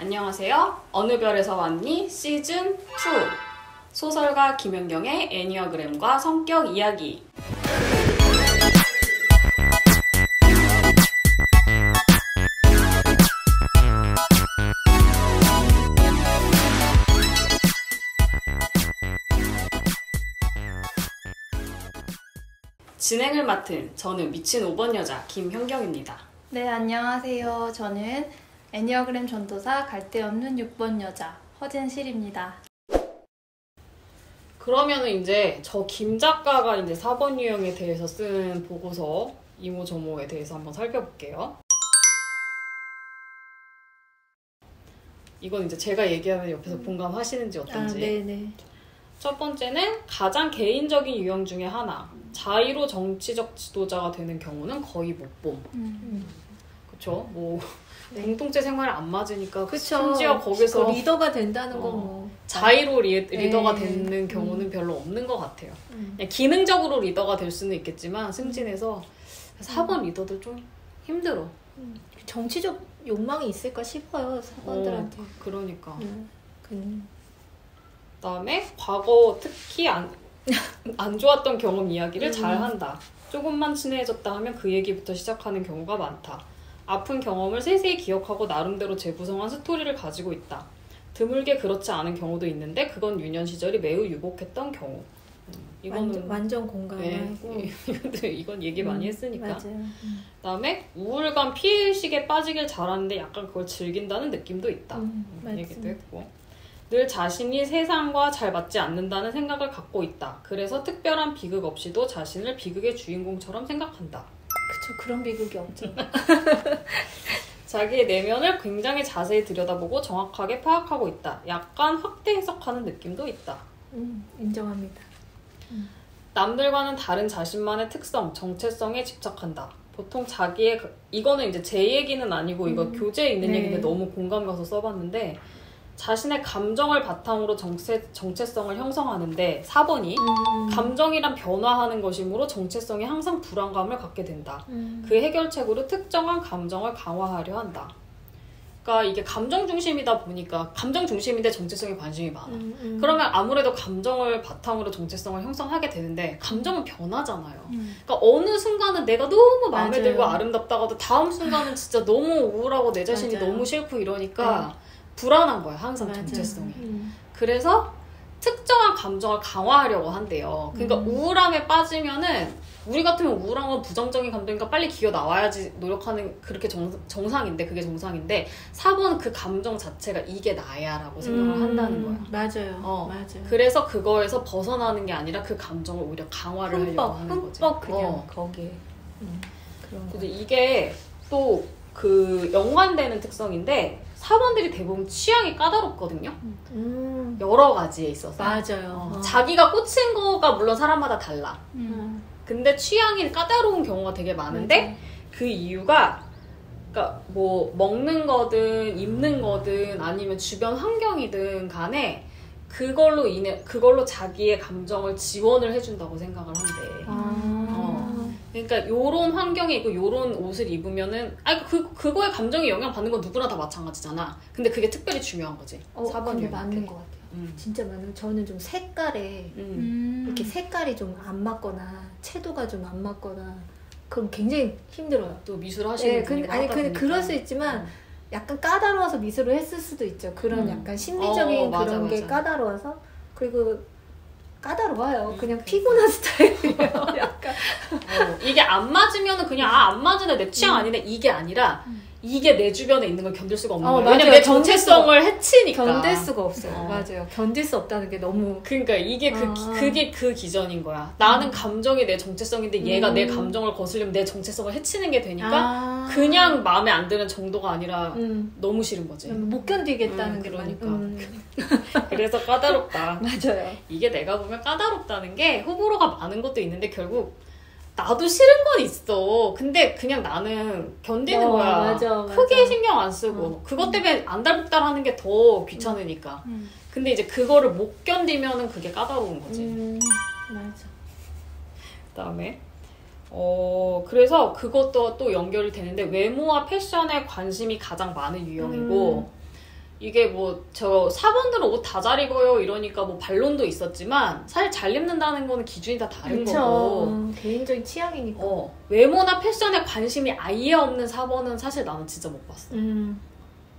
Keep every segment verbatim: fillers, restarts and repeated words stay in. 안녕하세요. 어느 별에서 왔니? 시즌 투 소설가 김영경의 애니어그램과 성격 이야기. 진행을 맡은 저는 미친 오 번 여자 김현경입니다. 네, 안녕하세요. 저는 애니어그램 전도사 갈데없는 육 번 여자 허진실입니다. 그러면은 이제 저 김 작가가 이제 사 번 유형에 대해서 쓴 보고서 이모저모에 대해서 한번 살펴볼게요. 이건 이제 제가 얘기하면 옆에서 음. 공감하시는지 어떤지. 아, 네네. 첫 번째는 가장 개인적인 유형 중에 하나. 자의로 정치적 지도자가 되는 경우는 거의 못 봄. 음. 그쵸? 뭐 네. 공동체 생활에 안 맞으니까 그쵸. 심지어 거기서 그 리더가 된다는 건 어, 뭐. 자의로 리, 리더가 에이. 되는 경우는 음. 별로 없는 것 같아요. 음. 그냥 기능적으로 리더가 될 수는 있겠지만 승진해서 사 번 음. 리더들 좀 힘들어. 음. 정치적 욕망이 있을까 싶어요. 사 번들한테. 어, 그러니까. 음. 그... 그다음에 과거 특히 안, 안 좋았던 경험 이야기를 음. 잘한다. 조금만 친해졌다 하면 그 얘기부터 시작하는 경우가 많다. 아픈 경험을 세세히 기억하고 나름대로 재구성한 스토리를 가지고 있다. 드물게 그렇지 않은 경우도 있는데 그건 유년 시절이 매우 유복했던 경우. 음, 이거는 완전, 완전 공감하고. 네, 이건 얘기 많이 했으니까. 음, 맞아요. 음. 그다음에 우울감 피해의식에 빠지길 잘하는데 약간 그걸 즐긴다는 느낌도 있다. 음, 얘기도 했고. 늘 자신이 세상과 잘 맞지 않는다는 생각을 갖고 있다. 그래서 특별한 비극 없이도 자신을 비극의 주인공처럼 생각한다. 그쵸, 그런 비극이 없죠. 자기의 내면을 굉장히 자세히 들여다보고 정확하게 파악하고 있다. 약간 확대 해석하는 느낌도 있다. 음, 인정합니다. 음. 남들과는 다른 자신만의 특성, 정체성에 집착한다. 보통 자기의, 이거는 이제 제 얘기는 아니고 이거 음. 교재에 있는 네. 얘기인데 너무 공감 가서 써봤는데 자신의 감정을 바탕으로 정체, 정체성을 형성하는데 사 번이 음. 감정이란 변화하는 것이므로 정체성이 항상 불안감을 갖게 된다. 음. 그 해결책으로 특정한 감정을 강화하려 한다. 그러니까 이게 감정 중심이다 보니까 감정 중심인데 정체성에 관심이 많아. 음. 음. 그러면 아무래도 감정을 바탕으로 정체성을 형성하게 되는데 감정은 변하잖아요. 음. 그러니까 어느 순간은 내가 너무 마음에 맞아요. 들고 아름답다가도 다음 순간은 진짜 너무 우울하고 내 자신이 맞아요. 너무 싫고 이러니까 네. 불안한 거야, 항상 맞아. 정체성이. 음. 그래서 특정한 감정을 강화하려고 한대요. 그러니까 음. 우울함에 빠지면은 우리 같으면 우울한 건 부정적인 감정이니까 빨리 기어 나와야지 노력하는 그렇게 정, 정상인데 그게 정상인데 사 번은 그 감정 자체가 이게 나야라고 생각을 음. 한다는 거야. 맞아요. 어. 맞아요. 그래서 그거에서 벗어나는 게 아니라 그 감정을 오히려 강화를 흠뻑, 하려고 하는 거지. 흠뻑 그냥 어. 거기에. 음. 그런 근데 이게 또 그 연관되는 특성인데 사 번들이 대부분 취향이 까다롭거든요. 음. 여러 가지에 있어서. 맞아요. 어. 자기가 꽂힌 거가 물론 사람마다 달라. 음. 근데 취향이 까다로운 경우가 되게 많은데 맞아. 그 이유가 그러니까 뭐 먹는 거든 입는 거든 아니면 주변 환경이든 간에 그걸로 인해 그걸로 자기의 감정을 지원을 해준다고 생각을 한대. 아. 어. 그러니까 요런 환경에 있고 요런 옷을 입으면은 아 그 그거에 감정이 영향 받는 건 누구나 다 마찬가지잖아. 근데 그게 특별히 중요한 거지. 어, 사 번이 맞는 것 같아요. 음. 진짜 맞는. 저는 좀 색깔에 음. 이렇게 색깔이 좀 안 맞거나 채도가 좀 안 맞거나 그럼 굉장히 힘들어요. 또 미술 하시는 네, 분이 아니 근데 그럴 수 있지만. 음. 약간 까다로워서 미술을 했을 수도 있죠. 그런 음. 약간 심리적인 어, 맞아, 그런 맞아. 게 까다로워서 그리고 까다로워요. 그냥 음. 피곤한 스타일이에요. 약간 어, 이게 안 맞으면은 그냥 아, 안 맞으네 내 취향 음. 아니네 이게 아니라 음. 이게 내 주변에 있는 걸 견딜 수가 없는 어, 거예요. 맞아요. 왜냐면 내 정체성을 해치니까 견딜 수가 없어요. 어. 맞아요. 견딜 수 없다는 게 너무 그러니까 이게 그, 아. 그게 그 기전인 거야. 나는 음. 감정이 내 정체성인데 얘가 음. 내 감정을 거슬리면 내 정체성을 해치는 게 되니까 아. 그냥 마음에 안 드는 정도가 아니라 음. 너무 싫은 거지. 못 견디겠다는 음, 게 그러니까. 음. 그래서 까다롭다. 맞아요. 이게 내가 보면 까다롭다는 게 호불호가 많은 것도 있는데 결국 나도 싫은 건 있어. 근데 그냥 나는 견디는 어, 거야. 맞아, 맞아. 크게 신경 안 쓰고. 어. 그것 때문에 안달복달 하는 게 더 귀찮으니까. 음. 근데 이제 그거를 못 견디면은 그게 까다로운 거지. 음, 맞아. 그 다음에, 어, 그래서 그것도 또 연결이 되는데 외모와 패션에 관심이 가장 많은 유형이고, 음. 이게 뭐 저 사 번들은 옷 다 잘 입어요 이러니까 뭐 반론도 있었지만 사실 잘 입는다는 거는 기준이 다 다른 그쵸. 거고 음, 개인적인 취향이니까 어, 외모나 패션에 관심이 아예 없는 사 번은 사실 나는 진짜 못 봤어. 음.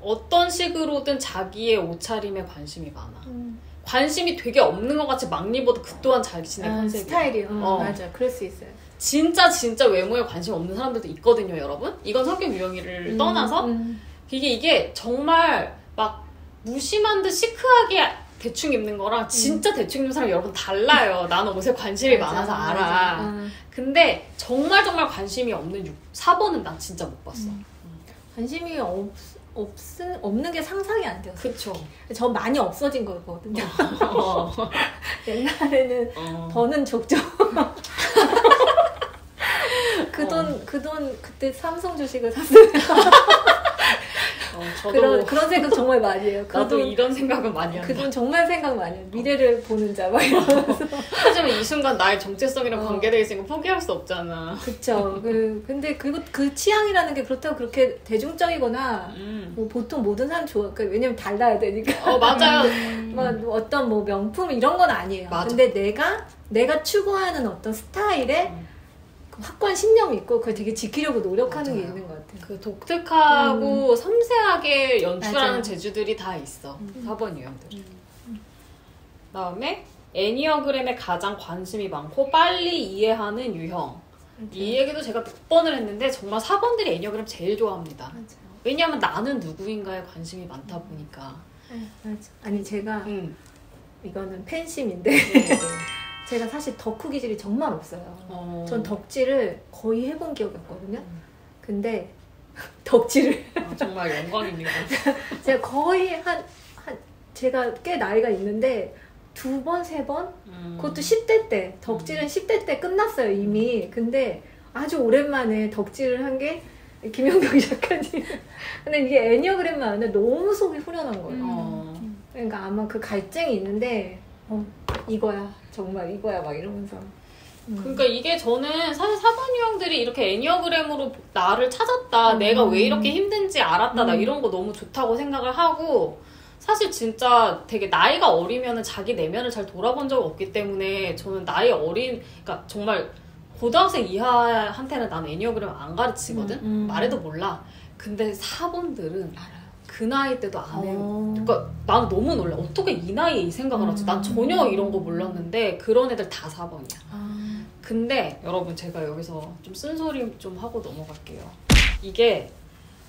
어떤 식으로든 자기의 옷차림에 관심이 많아. 음. 관심이 되게 없는 것 같이 막 입어도 그 또한 자신의 아, 스타일이요. 음, 어. 맞아, 그럴 수 있어요. 진짜 진짜 외모에 관심 없는 사람들도 있거든요, 여러분. 이건 성격 유형을 음, 떠나서 음. 이게 이게 정말 막 무심한 듯 시크하게 대충 입는 거랑 진짜 음. 대충 입는 사람 여러분 달라요. 나는 옷에 관심이 맞아, 많아서 알아. 맞아. 음. 근데 정말 정말 관심이 없는 사 번은 난 진짜 못 봤어. 음. 음. 관심이 없. 없은, 없는 게 상상이 안 되었어요. 그쵸. 저 많이 없어진 거였거든요. 어, 어. 옛날에는 어. 더는 족족. 그 돈, 어. 그 돈, 그때 삼성 주식을 샀어요. 어, 저도 그런, 그런 생각 정말 많이 해요. 그 나도 돈, 이런 생각은 많이 한다. 그 돈 정말 생각 많이 해요. 미래를 보는 자, 막 이러면서. 하지만 이 순간 나의 정체성이랑 어. 관계되어 있으니까 포기할 수 없잖아. 그쵸. 그, 근데 그, 그 취향이라는 게 그렇다고 그렇게 대중적이거나 음. 뭐 보통 모든 사람 좋아. 그러니까 왜냐면 달라야 되니까. 어, 맞아요. 음. 막 어떤 뭐 명품 이런 건 아니에요. 맞아. 근데 내가, 내가 추구하는 어떤 스타일에 음. 확고한 신념이 있고 그걸 되게 지키려고 노력하는 맞아요. 게 있는 것 같아요. 그 독특하고 음. 섬세하게 연출하는 맞아요. 재주들이 다 있어. 음. 사 번 유형들. 음. 음. 다음에 애니어그램에 가장 관심이 많고 빨리 이해하는 유형. 맞아요. 이 얘기도 제가 몇 번을 했는데 정말 사 번들이 애니어그램 제일 좋아합니다. 맞아요. 왜냐하면 나는 누구인가에 관심이 많다 음. 보니까. 맞아요. 아니 제가 음. 이거는 팬심인데 제가 사실 덕후 기질이 정말 없어요. 어. 전 덕질을 거의 해본 기억이 없거든요. 음. 근데 덕질을 아, 정말 영광입니다. 제가 거의 한, 한 제가 꽤 나이가 있는데 두 번, 세 번? 음. 그것도 십 대 때. 덕질은 음. 십 대 때 끝났어요 이미. 근데 아주 오랜만에 덕질을 한 게 김영경 작가님. 근데 이게 애니어그램만 아니라 너무 속이 후련한 거예요. 음. 그러니까 아마 그 갈증이 있는데 어, 이거야. 정말 이거야 막 이러면서 음. 그러니까 이게 저는 사실 사 번 유형들이 이렇게 애니어그램으로 나를 찾았다 음. 내가 왜 이렇게 힘든지 알았다 음. 나 이런 거 너무 좋다고 생각을 하고 사실 진짜 되게 나이가 어리면은 자기 내면을 잘 돌아본 적 없기 때문에 저는 나이 어린 그러니까 정말 고등학생 이하한테는 나는 애니어그램 안 가르치거든? 음. 말해도 몰라. 근데 사 번들은 알아요. 그 나이 때도 안 해요. 어... 그러니까 난 너무 놀라. 어떻게 이 나이에 이 생각을 음... 하지? 난 전혀 이런 거 몰랐는데 그런 애들 다 사 번이야. 아... 근데 여러분 제가 여기서 좀 쓴소리 좀 하고 넘어갈게요. 이게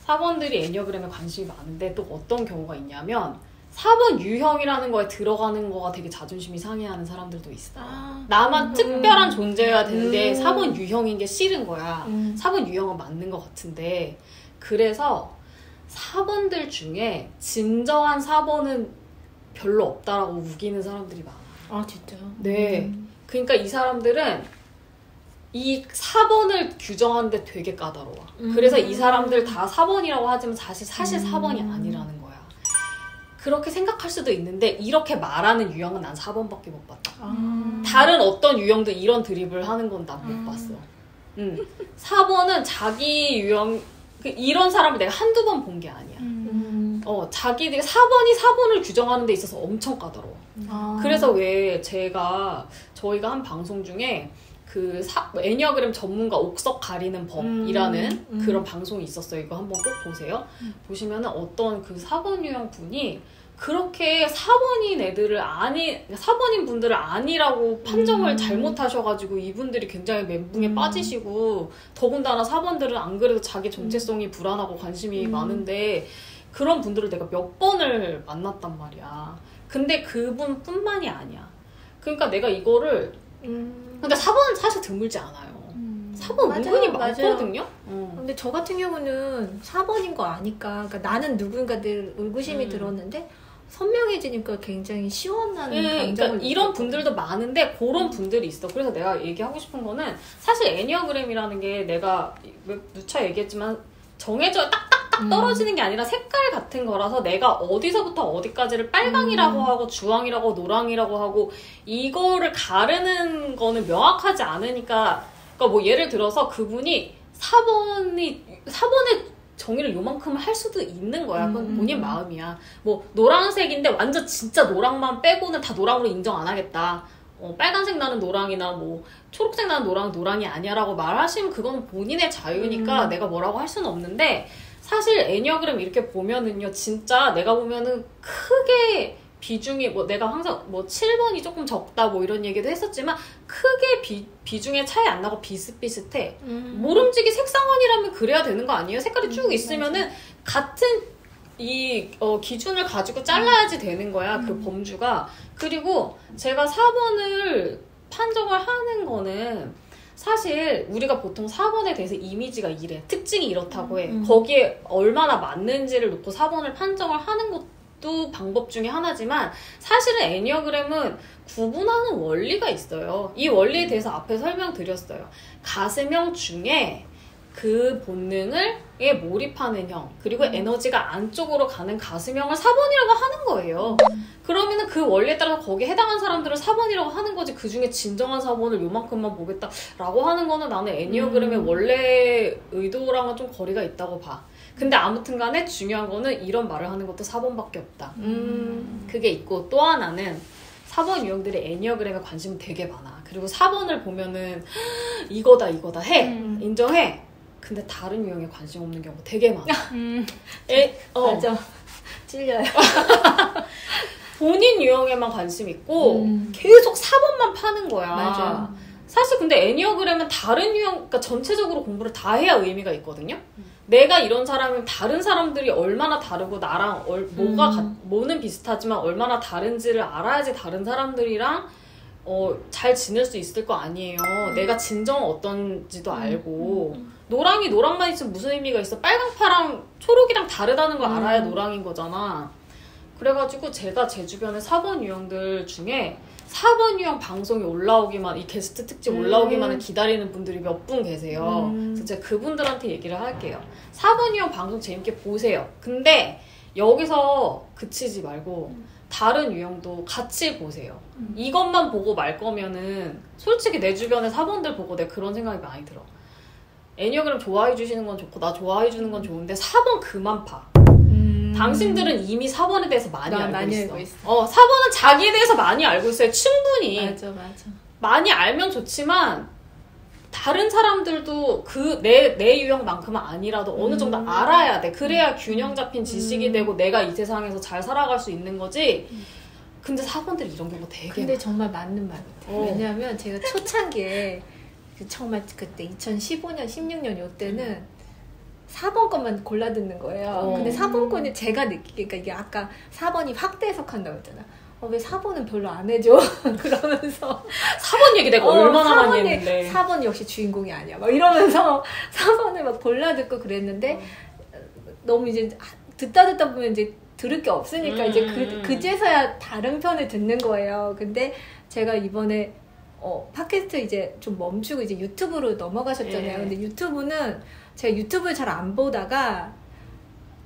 사 번들이 애니어그램에 관심이 많은데 또 어떤 경우가 있냐면 사 번 유형이라는 거에 들어가는 거가 되게 자존심이 상해하는 사람들도 있어. 아, 나만 음. 특별한 존재여야 되는데 음. 사 번 유형인 게 싫은 거야. 음. 사 번 유형은 맞는 것 같은데 그래서 사 번들 중에 진정한 사 번은 별로 없다라고 우기는 사람들이 많아. 아 진짜요? 네. 음. 그러니까 이 사람들은 이 사 번을 규정하는데 되게 까다로워. 음. 그래서 이 사람들 다 사 번이라고 하지만 사실 사실 음. 사 번이 아니라는 거야. 그렇게 생각할 수도 있는데 이렇게 말하는 유형은 난 사 번밖에 못 봤다. 아. 다른 어떤 유형도 이런 드립을 하는 건 난 못 아. 봤어. 음. 사 번은 자기 유형 이런 사람을 내가 한두 번 본 게 아니야. 음. 어, 자기 되게 사 번이 사 번을 규정하는 데 있어서 엄청 까다로워. 아. 그래서 왜 제가 저희가 한 방송 중에 그 사, 애니어그램 전문가 옥석 가리는 법이라는 음. 그런 음. 방송이 있었어요. 이거 한번 꼭 보세요. 음. 보시면은 어떤 그 사 번 유형 분이 그렇게 사 번인 애들을 아니, 사 번인 분들을 아니라고 판정을 음. 잘못하셔가지고 이분들이 굉장히 멘붕에 음. 빠지시고 더군다나 사 번들은 안 그래도 자기 정체성이 음. 불안하고 관심이 음. 많은데 그런 분들을 내가 몇 번을 만났단 말이야. 근데 그분뿐만이 아니야. 그러니까 내가 이거를 음. 근데 사 번은 사실 드물지 않아요. 사 번 은근히 많거든요? 어. 근데 저 같은 경우는 사 번인 거 아니까 그러니까 나는 누군가 늘 의구심이 음. 들었는데 선명해지니까 굉장히 시원한 네, 감정을 그러니까 이런 분들도 많은데 그런 음. 분들이 있어. 그래서 내가 얘기하고 싶은 거는 사실 애니어그램이라는 게 내가 누차 얘기했지만 정해져 딱딱딱 떨어지는 게 아니라 색깔 같은 거라서 내가 어디서부터 어디까지를 빨강이라고 음. 하고 주황이라고 노랑이라고 하고 이거를 가르는 거는 명확하지 않으니까 그러니까 뭐 예를 들어서 그분이 사 번이 사 번에 정의를 요만큼 할 수도 있는 거야. 그건 본인 마음이야. 뭐 노란색인데 완전 진짜 노랑만 빼고는 다 노랑으로 인정 안 하겠다. 어, 빨간색 나는 노랑이나 뭐 초록색 나는 노랑, 노랑이 아니야 라고 말하시면 그건 본인의 자유니까 음. 내가 뭐라고 할 수는 없는데, 사실 애니어그램 이렇게 보면은요, 진짜 내가 보면은 크게 비중이, 뭐 내가 항상 뭐 칠 번이 조금 적다 뭐 이런 얘기도 했었지만 크게 비, 비중의 차이 안 나고 비슷비슷해. 음. 모름지기 색상원이라면 그래야 되는 거 아니에요? 색깔이 쭉 음, 있으면은 맞아. 같은 이 어, 기준을 가지고 잘라야지 되는 거야. 음. 그 범주가. 그리고 제가 사 번을 판정을 하는 거는, 사실 우리가 보통 사 번에 대해서 이미지가 이래, 특징이 이렇다고 해. 음. 거기에 얼마나 맞는지를 놓고 사 번을 판정을 하는 것도 또 방법 중에 하나지만, 사실은 애니어그램은 구분하는 원리가 있어요. 이 원리에 대해서 앞에 설명드렸어요. 가슴형 중에 그 본능을 에 몰입하는 형, 그리고 음. 에너지가 안쪽으로 가는 가슴형을 사 번이라고 하는 거예요. 음. 그러면은 그 원리에 따라서 거기에 해당한 사람들은 사 번이라고 하는 거지, 그 중에 진정한 사 번을 요만큼만 보겠다 라고 하는 거는 나는 애니어그램의 음. 원래 의도랑은 좀 거리가 있다고 봐. 근데 아무튼 간에 중요한 거는 이런 말을 하는 것도 사 번밖에 없다. 음. 그게 있고, 또 하나는 사 번 유형들이 애니어그램에 관심이 되게 많아. 그리고 사 번을 보면은 이거다 이거다 해. 음. 인정해. 근데 다른 유형에 관심 없는 경우 되게 많아. 음. 에, 어. 맞아. 찔려요. 본인 유형에만 관심 있고 음. 계속 사 번만 파는 거야. 맞아. 사실 근데 애니어그램은 다른 유형, 그러니까 전체적으로 공부를 다 해야 의미가 있거든요. 음. 내가 이런 사람이면 다른 사람들이 얼마나 다르고 나랑 얼, 뭐가 음. 가, 뭐는 비슷하지만 얼마나 다른지를 알아야지 다른 사람들이랑 어, 잘 지낼 수 있을 거 아니에요. 음. 내가 진정 어떤지도 알고. 음. 노랑이 노랑만 있으면 무슨 의미가 있어. 빨강, 파랑, 초록이랑 다르다는 걸 음. 알아야 노랑인 거잖아. 그래가지고 제가 제 주변에 사 번 유형들 중에 사 번 유형 방송이 올라오기만, 이 게스트 특집 올라오기만을 음. 기다리는 분들이 몇 분 계세요. 음. 그래서 제가 그분들한테 얘기를 할게요. 사 번 유형 방송 재밌게 보세요. 근데 여기서 그치지 말고 음. 다른 유형도 같이 보세요. 음. 이것만 보고 말 거면은, 솔직히 내 주변에 사 번들 보고 내가 그런 생각이 많이 들어. 애니어그램 좋아해 주시는 건 좋고 나 좋아해 주는 건 좋은데 사 번 그만 봐. 당신들은 이미 사 번에 대해서 많이, 알고, 많이 있어. 알고 있어. 어, 사 번은 자기에 대해서 많이 알고 있어요. 충분히. 맞아, 맞아. 많이 알면 좋지만 다른 사람들도 그 내 내 유형만큼은 아니라도 어느 정도 음. 알아야 돼. 그래야 균형 잡힌 지식이 음. 되고 내가 이 세상에서 잘 살아갈 수 있는 거지. 음. 근데 사 번들이 이런 경우 되게 근데 많아. 정말 맞는 말 같아요. 어. 왜냐하면 제가 초창기에 정말 그때 이천십오 년, 십육 년 요때는 음. 사 번 것만 골라 듣는 거예요. 오. 근데 사 번 거는 제가 느끼니까, 그러니까 이게 아까 사 번이 확대 해석한다고 했잖아. 어, 왜 사 번은 별로 안 해줘? 그러면서 사 번 얘기 내가 어, 얼마나 많이 했는데 사 번 역시 주인공이 아니야 막 이러면서 사 번을 막 골라 듣고 그랬는데 음. 너무 이제 듣다 듣다 보면 이제 들을 게 없으니까 음. 이제 그, 그제서야 다른 편을 듣는 거예요. 근데 제가 이번에 어, 팟캐스트 이제 좀 멈추고 이제 유튜브로 넘어가셨잖아요. 예. 근데 유튜브는 제가 유튜브를 잘 안 보다가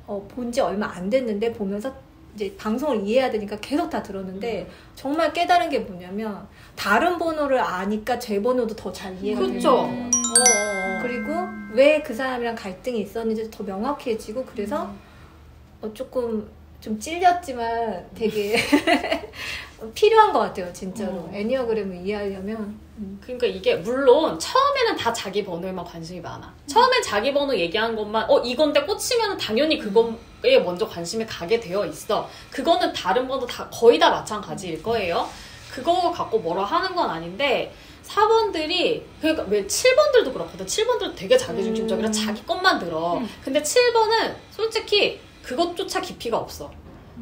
어, 본 지 얼마 안 됐는데 보면서 이제 방송을 이해해야 되니까 계속 다 들었는데 음. 정말 깨달은 게 뭐냐면, 다른 번호를 아니까 제 번호도 더 잘 이해가 되는 거예요. 음. 그리고 왜 그 사람이랑 갈등이 있었는지 더 명확해지고, 그래서 음. 어, 조금 좀 찔렸지만 되게 필요한 것 같아요, 진짜로. 어. 애니어그램을 이해하려면. 음. 그러니까 이게 물론 처음에는 다 자기 번호에만 관심이 많아. 음. 처음엔 자기 번호 얘기한 것만 어 이건데 꽂히면 당연히 그거에 먼저 관심이 가게 되어 있어. 그거는 다른 번호 다 거의 다 마찬가지일 거예요. 그거 갖고 뭐라 하는 건 아닌데, 사 번들이, 그러니까 왜 칠 번들도 그렇거든. 칠 번들도 되게 자기중심적이라 음. 자기 것만 들어. 음. 근데 칠 번은 솔직히 그것조차 깊이가 없어.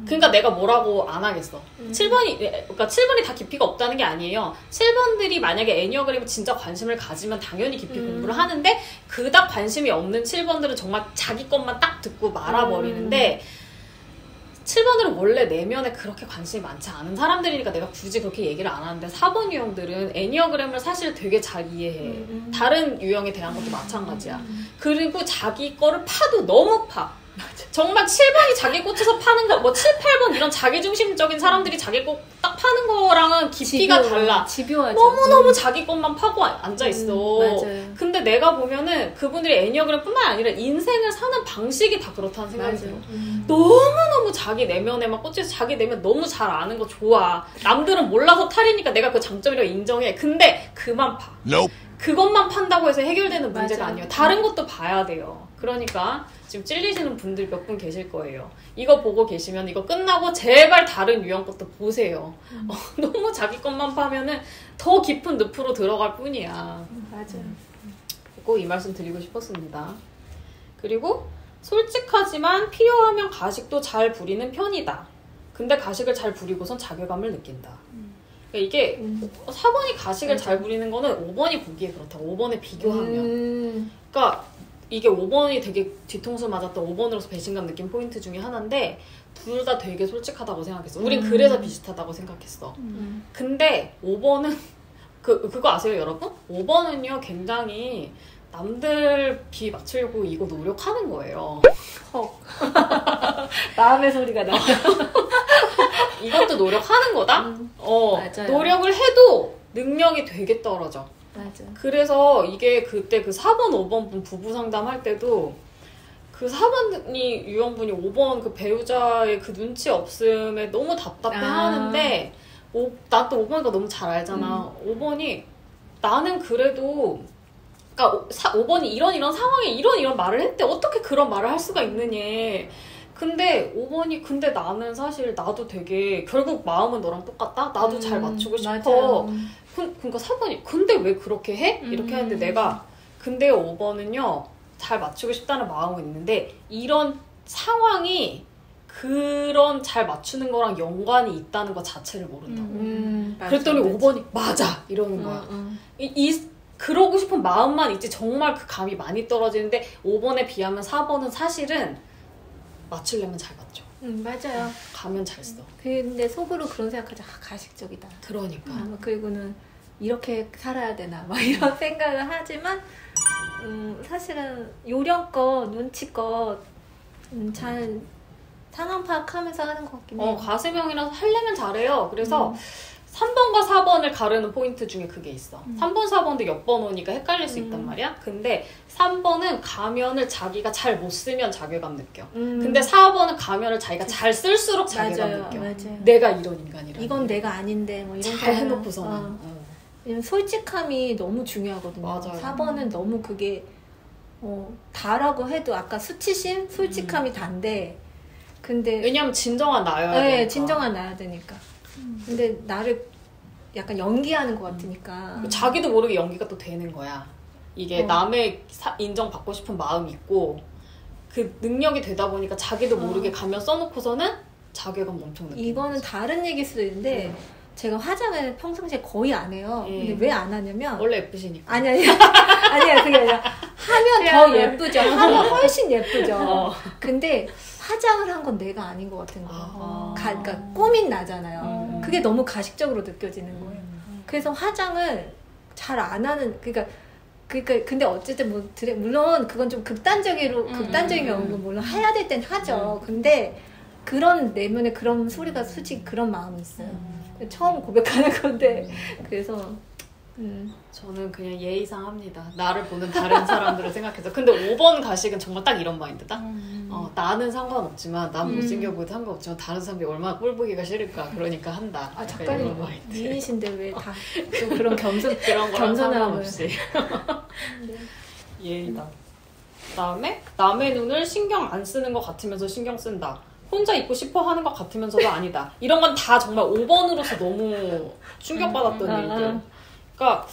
그러니까 내가 뭐라고 안 하겠어. 음. 칠 번이, 그러니까 칠 번이 다 깊이가 없다는 게 아니에요. 칠 번들이 만약에 애니어그램에 진짜 관심을 가지면 당연히 깊이 음. 공부를 하는데, 그닥 관심이 없는 칠 번들은 정말 자기 것만 딱 듣고 말아버리는데 음. 칠 번들은 원래 내면에 그렇게 관심이 많지 않은 사람들이니까 내가 굳이 그렇게 얘기를 안 하는데, 사 번 유형들은 애니어그램을 사실 되게 잘 이해해. 음. 다른 유형에 대한 것도 마찬가지야. 음. 그리고 자기 거를 파도 너무 파. 정말 칠 번이 자기 꽂혀서 파는 거, 뭐 칠, 팔 번 이런 자기중심적인 사람들이 자기 꼭 딱 파는 거랑은 깊이가 집요, 달라. 집요하죠. 너무너무 음. 자기 것만 파고 앉아있어. 음, 맞아요. 근데 내가 보면은 그분들이 애니어그램 뿐만 아니라 인생을 사는 방식이 다 그렇다는 생각이 들어. 음. 너무너무 자기 내면에만 꽂혀서 자기 내면 너무 잘 아는 거 좋아. 남들은 몰라서 탈이니까 내가 그 장점이라고 인정해. 근데 그만 파. Nope. 그것만 판다고 해서 해결되는 문제가 아니에요. 다른 것도 봐야 돼요. 그러니까 지금 찔리시는 분들 몇 분 계실 거예요. 이거 보고 계시면 이거 끝나고 제발 다른 유형 것도 보세요. 음. 어, 너무 자기 것만 파면은 더 깊은 늪으로 들어갈 뿐이야. 맞아요. 꼭 이 말씀 드리고 싶었습니다. 그리고 솔직하지만 필요하면 가식도 잘 부리는 편이다. 근데 가식을 잘 부리고선 자괴감을 느낀다. 음. 이게 음. 사 번이 가식을 맞아. 잘 부리는 거는 오 번이 보기에 그렇다고. 오 번에 비교하면 음. 그러니까 이게 오 번이 되게 뒤통수 맞았던 오 번으로서 배신감 느낀 포인트 중에 하나인데 둘 다 되게 솔직하다고 생각했어. 우린 음. 그래서 비슷하다고 생각했어. 음. 근데 오 번은 그, 그거 아세요 여러분? 오 번은요 굉장히 남들 비 맞추려고 이거 노력하는 거예요. 헉. 마음의 소리가 나. 이것도 노력하는 거다? 음, 어, 맞아요. 노력을 해도 능력이 되게 떨어져. 맞아. 그래서 이게 그때 그 사 번, 오 번 분 부부 상담할 때도 그 사 번이 유형분이 오 번 그 배우자의 그 눈치 없음에 너무 답답해 아. 하는데 나 또 오 번이니까 너무 잘 알잖아. 음. 오 번이 나는 그래도 그러니까 오 번이 이런 이런 상황에 이런 이런 말을 했대. 어떻게 그런 말을 할 수가 있느냐. 근데 오 번이 근데 나는 사실 나도 되게 결국 마음은 너랑 똑같다? 나도 음, 잘 맞추고 싶어. 그, 그러니까 사 번이 근데 왜 그렇게 해? 이렇게 음. 하는데 내가 근데 오 번은요 잘 맞추고 싶다는 마음은 있는데 이런 상황이 그런 잘 맞추는 거랑 연관이 있다는 것 자체를 모른다고. 음, 그랬더니 오 번이 맞아! 이러는 거야. 음, 음. 이, 이, 그러고 싶은 마음만 있지 정말 그 감이 많이 떨어지는데 오 번에 비하면 사 번은 사실은 맞추려면 잘 맞죠. 음, 맞아요. 가면 잘 써. 근데 속으로 그런 생각하죠. 아, 가식적이다. 그러니까. 음, 그리고는 이렇게 살아야 되나 막 이런 생각을 하지만 음, 사실은 요령껏 눈치껏 음, 잘 상황 파악하면서 하는 것 같긴 해요. 어, 가세명이라서 하려면 잘해요. 그래서 음. 삼 번과 사 번을 가르는 포인트 중에 그게 있어. 음. 삼 번, 사 번도 옆번호니까 헷갈릴 수 음. 있단 말이야. 근데 삼 번은 가면을 자기가 잘 못 쓰면 자괴감 느껴. 음. 근데 사 번은 가면을 자기가 잘 쓸수록 자괴감 맞아요. 느껴. 맞아요. 내가 이런 인간이라. 이건 내가 아닌데 뭐 이런 잘 해놓고서는. 어. 어. 솔직함이 너무 중요하거든요. 맞아요. 사 번은 너무 그게 어, 다라고 해도 아까 수치심? 솔직함이 음. 단데 근데 왜냐면 진정한 나여야 네, 되니까. 네, 진정한 나야 되니까. 근데 나를 약간 연기하는 것 같으니까 자기도 모르게 연기가 또 되는 거야. 이게 어. 남의 사, 인정받고 싶은 마음이 있고 그 능력이 되다 보니까 자기도 모르게 어. 가면 써놓고서는 자괴감 엄청 느끼는 이거는 거지. 다른 얘기일 수도 있는데 음. 제가 화장을 평상시에 거의 안 해요. 음. 근데 왜 안 하냐면 원래 예쁘시니까 아니 아니 아니야 그게 아니라 하면 더 예쁘죠. 하면 훨씬 예쁘죠. 어. 근데 화장을 한 건 내가 아닌 것 같은 거예요. 아. 가, 그러니까 꾸민 나잖아요. 음. 그게 너무 가식적으로 느껴지는 거예요. 음. 그래서 화장을 잘 안 하는 그러니까 그러니까 근데 어쨌든 뭐 드레, 물론 그건 좀 극단적으로 음. 극단적인 경우는 음. 물론 해야 될 땐 하죠. 음. 근데 그런 내면에 그런 소리가 솔직히 그런 마음이 있어요. 음. 처음 고백하는 건데 음. 그래서. 음. 저는 그냥 예의상 합니다. 나를 보는 다른 사람들을 생각해서. 근데 오 번 가식은 정말 딱 이런 마인드다. 음. 어, 나는 상관없지만 난 음. 못생겨 보여도 상관없지만 다른 사람들이 얼마나 꼴보기가 싫을까. 그러니까 한다. 아 작가님 미인이신데 왜 다 좀 그런 겸손 그런 거랑 상관없이 네. 예의다. 그 다음에 남의 눈을 신경 안 쓰는 것 같으면서 신경 쓴다. 혼자 입고 싶어 하는 것 같으면서도 아니다. 이런 건 다 정말 오 번으로서 너무 충격받았던 음. 일들. 그러니까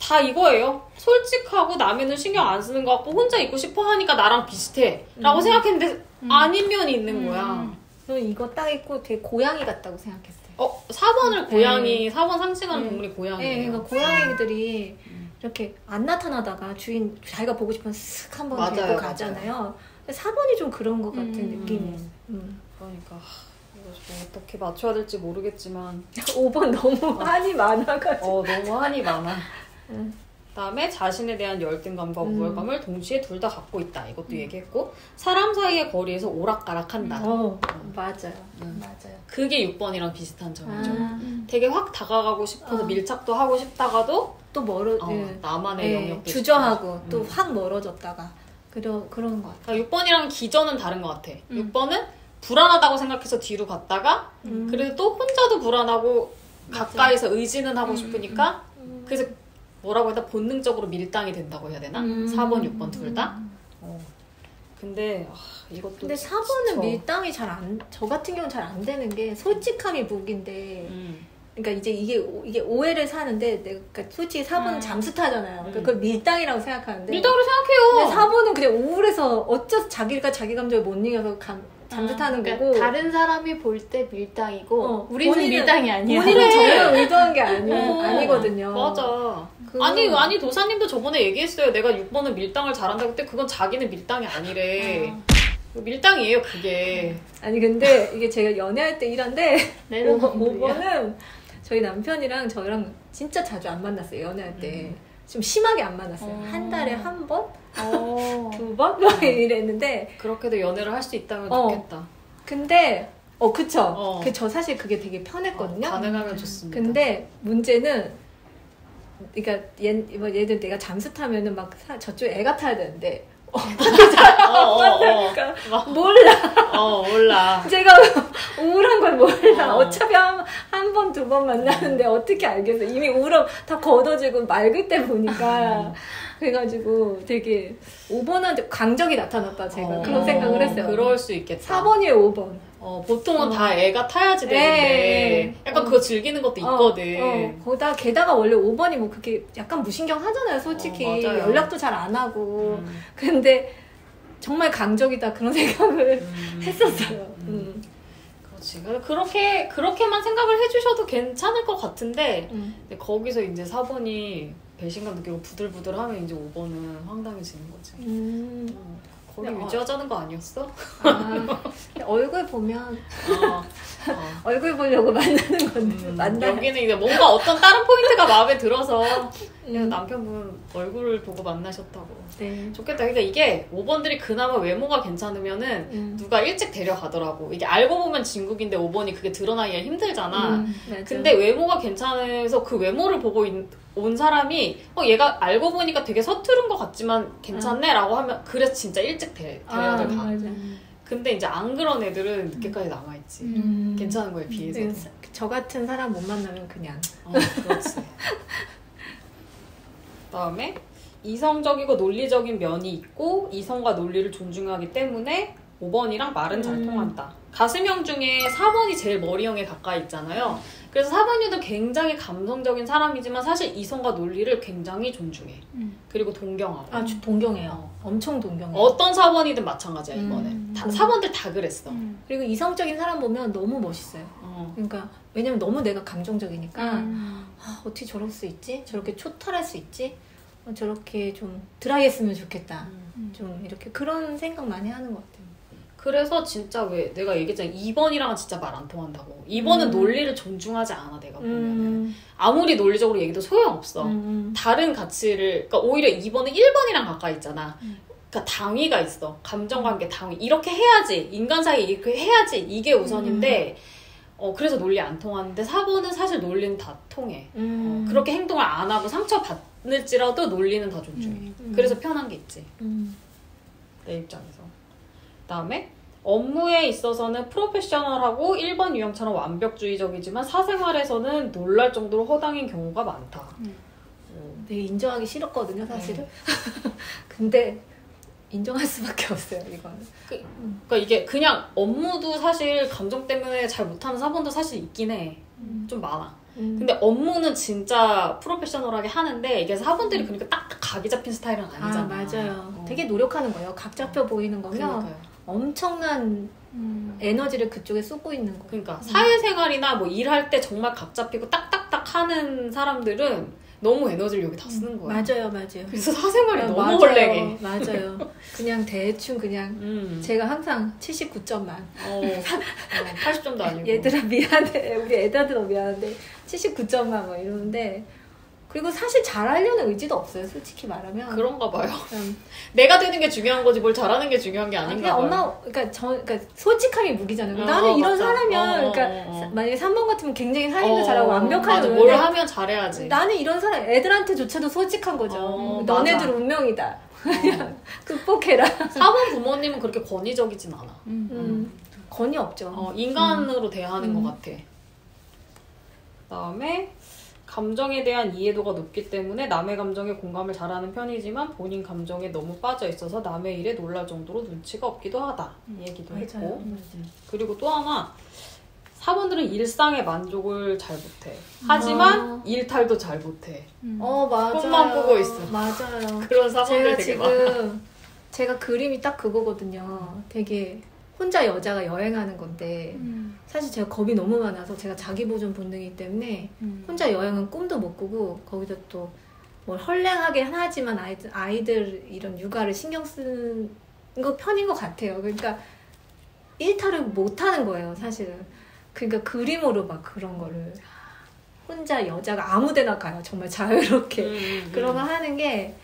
다 이거예요. 솔직하고 남의 눈 신경 안 쓰는 것 같고 혼자 있고 싶어 하니까 나랑 비슷해 라고 음. 생각했는데 음. 아닌 면이 있는 음. 거야. 저는 이거 딱 있고 되게 고양이 같다고 생각했어요. 어? 사 번을 고양이, 네. 사 번 상징하는 동물이 네. 고양이예요. 네, 그러니까 고양이들이 음. 이렇게 안 나타나다가 주인 자기가 보고 싶으면 슥 한번 데리고 가잖아요. 근데 사 번이 좀 그런 것 같은 음. 느낌이에요. 음. 그러니까 어떻게 맞춰야 될지 모르겠지만 오 번 너무 한이 많아가지고 어 너무 한이 많아. 응. 그다음에 자신에 대한 열등감과 우월감을 음. 동시에 둘 다 갖고 있다. 이것도 음. 얘기했고 사람 사이의 거리에서 오락가락한다. 어, 음. 맞아요. 음. 맞아요. 그게 육 번이랑 비슷한 점이죠. 아, 음. 되게 확 다가가고 싶어서 어. 밀착도 하고 싶다가도 또 멀어. 어, 예. 나만의 예. 영역도 주저하고 또 확 음. 멀어졌다가 그러, 그런 것 같아. 그러니까 육 번이랑 기전은 다른 것 같아. 음. 육 번은 불안하다고 생각해서 뒤로 갔다가 음. 그래도 또 혼자도 불안하고 맞아. 가까이서 의지는 하고 싶으니까 음. 그래서 뭐라고 해야 본능적으로 밀당이 된다고 해야 되나? 음. 사 번, 육 번 둘 다? 음. 어. 근데 아, 이것도 근데 사 번은 진짜... 밀당이 잘 안, 저 같은 경우는 잘 안 되는 게 솔직함이 무기인데 음. 그러니까 이제 이게, 이게 오해를 사는데 내가 그러니까 솔직히 사 번은 음. 잠수 타잖아요. 그러니까 음. 그걸 밀당이라고 생각하는데 밀당으로 생각해요. 근데 사 번은 그냥 우울해서 어째서 자기가 자기 감정을 못 이겨서 감, 잠수 타는 아, 그러니까 거고 다른 사람이 볼 때 밀당이고 어, 우리는 본인은, 밀당이 아니야. 본인은 전혀 의도한 게 아니, 어, 아니거든요. 맞아. 그... 아니 아니 도사님도 저번에 얘기했어요. 내가 육 번은 밀당을 잘한다고 했는데 그건 자기는 밀당이 아니래. 아. 밀당이에요 그게. 아니 근데 이게 제가 연애할 때 일한데 오 번은 저희 남편이랑 저랑 진짜 자주 안 만났어요. 연애할 때. 음. 좀 심하게 안 만났어요. 어... 한 달에 한 번? 어... 두 번? 어... 이랬는데 그렇게도 연애를 할 수 있다면 어. 좋겠다. 근데 어 그쵸? 어. 그 저 사실 그게 되게 편했거든요. 어, 가능하면 좋습니다. 근데 문제는 그러니까 얘, 뭐 예를 들면 내가 잠수 타면은 막 사, 저쪽 애가 타야 되는데 어, 어, 어, 어. 몰라. 어, 몰라. 제가 우울한 걸 몰라. 어. 어차피 한, 한 번, 두 번 만나는데 어. 어떻게 알겠어. 이미 우울함 다 걷어지고 맑을 때 보니까. 그래가지고 되게 오 번한테 강적이 나타났다. 제가 어. 그런 생각을 했어요. 그럴 수 있겠다. 사 번이에요, 오 번. 어, 보통은 어. 다 애가 타야지 되는데 약간 어. 그거 즐기는 것도 있거든. 어. 어. 거기다 게다가 원래 오 번이 뭐 그렇게 약간 무신경 하잖아요 솔직히. 어, 연락도 잘 안 하고. 음. 근데 정말 강적이다 그런 생각을 음. 했었어요. 음. 음. 그렇지. 그렇게, 그렇게만 생각을 해주셔도 괜찮을 것 같은데 음. 근데 거기서 이제 사 번이 배신감 느끼고 부들부들하면 이제 오 번은 황당해지는 거지. 음. 어. 거의 유지하자는 거 아니었어? 아, 얼굴 보면 어, 어. 얼굴 보려고 만나는 건데 음, 만나요. 여기는 이제 뭔가 어떤 다른 포인트가 마음에 들어서 그냥 음. 남편분 얼굴을 보고 만나셨다고. 네. 좋겠다. 그러니까 이게 오 번들이 그나마 외모가 괜찮으면은 음. 누가 일찍 데려가더라고. 이게 알고 보면 진국인데 오 번이 그게 드러나기가 힘들잖아. 음, 근데 외모가 괜찮아서 그 외모를 보고 있, 온 사람이 어 얘가 알고 보니까 되게 서투른 것 같지만 괜찮네 아. 라고 하면 그래서 진짜 일찍 데, 데려들 가. 아, 근데 이제 안 그런 애들은 늦게까지 남아있지. 음. 괜찮은 거에 비해서. 네. 저 같은 사람 못 만나면 그냥 어, 그렇지. 그다음에 이성적이고 논리적인 면이 있고 이성과 논리를 존중하기 때문에 오 번이랑 말은 잘 음. 통한다. 가슴형 중에 사 번이 제일 머리형에 가까이 있잖아요. 그래서 사 번이도 굉장히 감성적인 사람이지만 사실 이성과 논리를 굉장히 존중해. 음. 그리고 동경하고. 아, 동경해요. 어. 엄청 동경해요. 어떤 사 번이든 마찬가지야 이거는. 음. 다, 사 번들 다 그랬어. 음. 그리고 이성적인 사람 보면 너무 멋있어요. 어. 그러니까 왜냐면 너무 내가 감정적이니까 음. 아, 어떻게 저럴 수 있지? 저렇게 초탈할 수 있지? 저렇게 좀 드라이했으면 좋겠다. 음. 좀 이렇게 그런 생각 많이 하는 것 같아요. 그래서 진짜 왜 내가 얘기했잖아. 이 번이랑은 진짜 말 안 통한다고. 이 번은 음. 논리를 존중하지 않아. 내가 보면은 음. 아무리 논리적으로 얘기도 소용없어. 음. 다른 가치를 그러니까 오히려 이 번은 일 번이랑 가까이 있잖아. 음. 그러니까 당위가 있어. 감정관계 당위. 이렇게 해야지. 인간 사이에 이렇게 해야지. 이게 우선인데 음. 어 그래서 논리 안 통하는데 사 번은 사실 논리는 다 통해. 음. 어, 그렇게 행동을 안 하고 상처받을지라도 논리는 다 존중해. 음. 음. 그래서 편한 게 있지. 음. 내 입장에서. 그다음에 업무에 있어서는 프로페셔널하고 일 번 유형처럼 완벽주의적이지만 사생활에서는 놀랄 정도로 허당인 경우가 많다. 음. 음. 되게 인정하기 싫었거든요 사실은. 음. 근데 인정할 수밖에 없어요 이거는. 그, 음. 그러니까 이게 그냥 업무도 사실 감정 때문에 잘 못하는 사본도 사실 있긴 해. 음. 좀 많아. 음. 근데 업무는 진짜 프로페셔널하게 하는데 이게 사본들이 음. 그러니까 딱 각이 잡힌 스타일은 아니잖아. 아, 맞아요. 어. 되게 노력하는 거예요. 각 잡혀 보이는 거면 그러니까요. 엄청난 음. 에너지를 그쪽에 쏟고 있는 거. 그러니까 음. 사회생활이나 뭐 일할 때 정말 각 잡히고 딱딱딱 하는 사람들은 너무 에너지를 여기 다 쓰는 거야. 맞아요, 맞아요. 그래서 사생활이 아, 너무 걸레게. 맞아요, 맞아요. 그냥 대충 그냥 음. 제가 항상 칠십구 점만. 어, 팔십 점도 아니고. 얘들아 미안해, 우리 애들한테도 미안한데 칠십구 점만 뭐 이러는데 그리고 사실 잘하려는 의지도 없어요, 솔직히 말하면. 그런가 봐요. 내가 되는 게 중요한 거지 뭘 잘하는 게 중요한 게 아닌가 아니, 봐요. 엄마, 그러니까 저, 그러니까 솔직함이 무기잖아요. 어, 나는 이런 맞다. 사람이야. 어, 그러니까 어, 어. 만약에 삼 번 같으면 굉장히 사회도 어, 잘하고 완벽한 놈인데 뭘 하면 잘해야지. 나는 이런 사람, 애들한테조차도 솔직한 거죠. 어, 너네들 맞아. 운명이다. 어. 극복해라. 사 번 부모님은 그렇게 권위적이진 않아. 음, 음. 권위 없죠. 어, 인간으로 음. 대하는 음. 것 같아. 그다음에 감정에 대한 이해도가 높기 때문에 남의 감정에 공감을 잘하는 편이지만 본인 감정에 너무 빠져 있어서 남의 일에 놀랄 정도로 눈치가 없기도 하다. 이 얘기도 맞아요. 했고. 맞아요. 그리고 또 하나 사 번들은 일상의 만족을 잘 못해. 하지만 아. 일탈도 잘 못해. 음. 어 맞아요. 꿈만 꾸고 있어. 맞아요. 그런 사 번들 되게 많아. 제가 지금 제가 그림이 딱 그거거든요. 되게 혼자 여자가 여행하는 건데 음. 사실 제가 겁이 너무 많아서 제가 자기보존 본능이기 때문에 음. 혼자 여행은 꿈도 못 꾸고 거기다 또 뭘 헐랭하게 하지만 아이들, 아이들 이런 육아를 신경 쓰는 거 편인 것 같아요. 그러니까 일탈을 못하는 거예요 사실은. 그러니까 그림으로 막 그런 거를 혼자 여자가 아무데나 가요. 정말 자유롭게 음. 그런 거 하는 게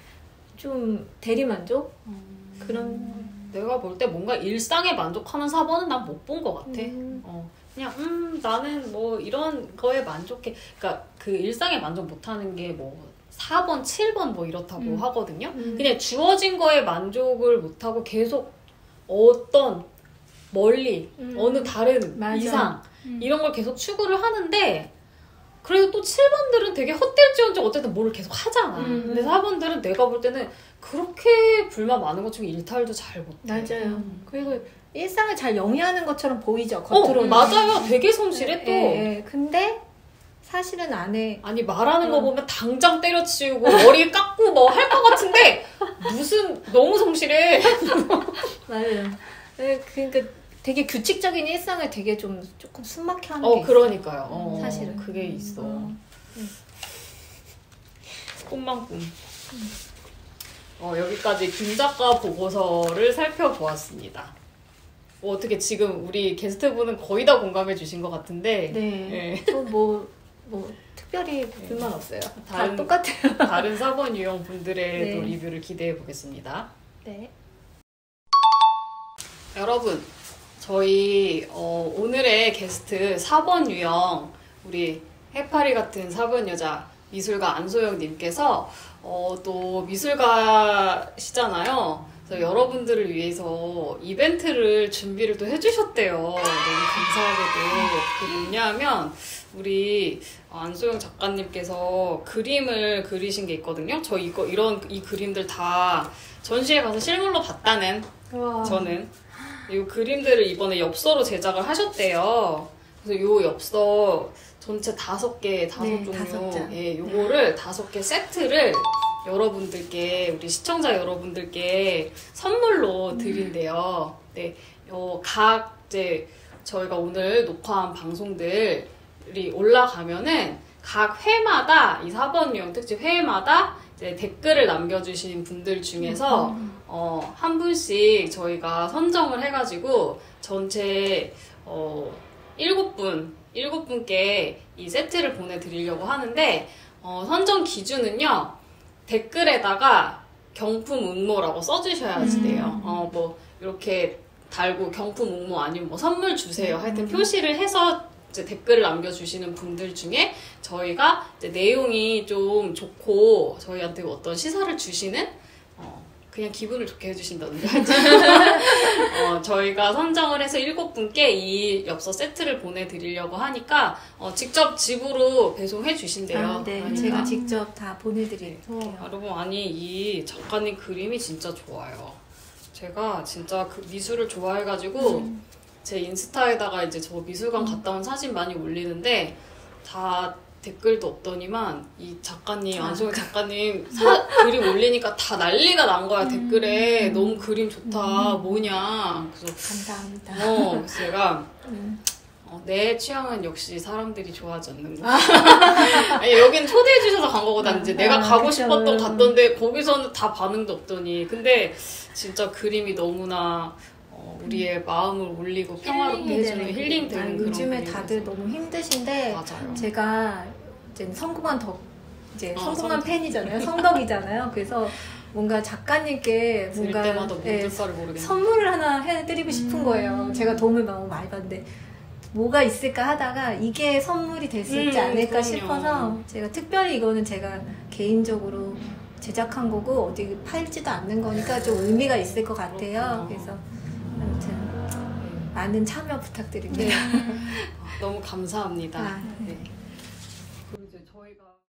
좀 대리만족? 음. 그런 내가 볼 때 뭔가 일상에 만족하는 사 번은 난 못 본 것 같아. 음. 어, 그냥 음 나는 뭐 이런 거에 만족해. 그러니까 그 일상에 만족 못하는 게 뭐 사 번, 칠 번 뭐 이렇다고 음. 하거든요. 음. 그냥 주어진 거에 만족을 못하고 계속 어떤 멀리 음. 어느 다른 맞아. 이상 음. 이런 걸 계속 추구를 하는데 그래도 또 칠 번들은 되게 헛될지언정 어쨌든 뭘 계속 하잖아. 음. 근데 사 번들은 내가 볼 때는 그렇게 불만 많은 것 중에 일탈도 잘 못해. 맞아요. 음. 그리고 일상을 잘 영위하는 것처럼 보이죠, 겉으로. 어, 맞아요. 되게 성실해, 또. 예, 예. 근데 사실은 안에. 아니, 말하는 어. 거 보면 당장 때려치우고 머리 깎고 뭐 할 것 같은데 무슨, 너무 성실해. 맞아요. 네, 그러니까. 되게 규칙적인 일상을 되게 좀 조금 숨막혀 하는 어, 게 있어. 그러니까요. 어, 사실은. 그게 있어. 음. 꿈만 꿈. 음. 어, 여기까지 김 작가 보고서를 살펴보았습니다. 뭐 어떻게 지금 우리 게스트분은 거의 다 공감해 주신 것 같은데. 네. 네. 또 뭐, 뭐 특별히 불만 네. 없어요. 다른, 다 똑같아요. 다른 사 번 유형 분들의 네. 리뷰를 기대해 보겠습니다. 네. 여러분. 저희 어, 오늘의 게스트 사 번 유형 우리 해파리 같은 사 번 여자 미술가 안소영 님께서 어, 또 미술가시잖아요. 그래서 여러분들을 위해서 이벤트를 준비를 또 해주셨대요. 너무 감사하게도. 그게 뭐냐면 우리 안소영 작가님께서 그림을 그리신 게 있거든요. 저 이거 이런 이 그림들 다 전시회 가서 실물로 봤다는 우와. 저는. 이 그림들을 이번에 엽서로 제작을 하셨대요. 그래서 이 엽서 전체 다섯 개, 다섯 네, 종류, 다섯 예, 요거를 다섯 개 세트를 여러분들께, 우리 시청자 여러분들께 선물로 드린대요. 음. 네, 어, 각 이제 저희가 오늘 녹화한 방송들이 올라가면은 각 회마다 이 사 번 유형 특집 회마다 이제 댓글을 남겨주신 분들 중에서 음. 어, 한 분씩 저희가 선정을 해가지고 전체 어, 일곱 분, 일곱 분께 이 세트를 보내드리려고 하는데 어, 선정 기준은요 댓글에다가 경품 응모라고 써주셔야지 돼요. 어, 뭐 이렇게 달고 경품 응모 아니면 뭐 선물 주세요. 하여튼 표시를 해서 이제 댓글을 남겨주시는 분들 중에 저희가 이제 내용이 좀 좋고 저희한테 어떤 시사를 주시는 어, 그냥 기분을 좋게 해주신다든지 어, 저희가 선정을 해서 일곱 분께 이 엽서 세트를 보내드리려고 하니까 어, 직접 집으로 배송해 주신대요. 아, 네, 그러니까. 제가 직접 다 보내드릴게요. 여러분 아니 이 작가님 그림이 진짜 좋아요. 제가 진짜 그 미술을 좋아해가지고 음. 제 인스타에다가 이제 저 미술관 갔다 온 사진 많이 올리는데 다 댓글도 없더니만 이 작가님, 아, 안소영 작가님 사, 그림 올리니까 다 난리가 난 거야. 음, 댓글에 음, 너무 그림 좋다, 음, 뭐냐. 그래서, 감사합니다. 어, 그래서 제가 음. 어, 내 취향은 역시 사람들이 좋아하지 않는 거야. 아니, 여긴 초대해 주셔서 간 거고 난 이제 아, 내가 가고 그쵸. 싶었던 갔던데 거기서는 다 반응도 없더니 근데 진짜 그림이 너무나 우리의 마음을 올리고 평화롭게 해주는 힐링 되는 그런 요즘에 그림에서. 다들 너무 힘드신데 맞아요. 제가 이제 성공한 덕 이제 어, 성공한 성... 팬이잖아요. 성덕이잖아요. 그래서 뭔가 작가님께 뭔가 예, 선물을 하나 해드리고 싶은 거예요. 음. 제가 도움을 너무 많이 받는데 뭐가 있을까 하다가 이게 선물이 될 수 있지 음, 않을까 그럼요. 싶어서 제가 특별히 이거는 제가 개인적으로 제작한 거고 어디 팔지도 않는 거니까 좀 의미가 있을 것 같아요. 그렇구나. 그래서 아무튼 많은 참여 부탁드립니다. 네. 너무 감사합니다. 아, 네. 네.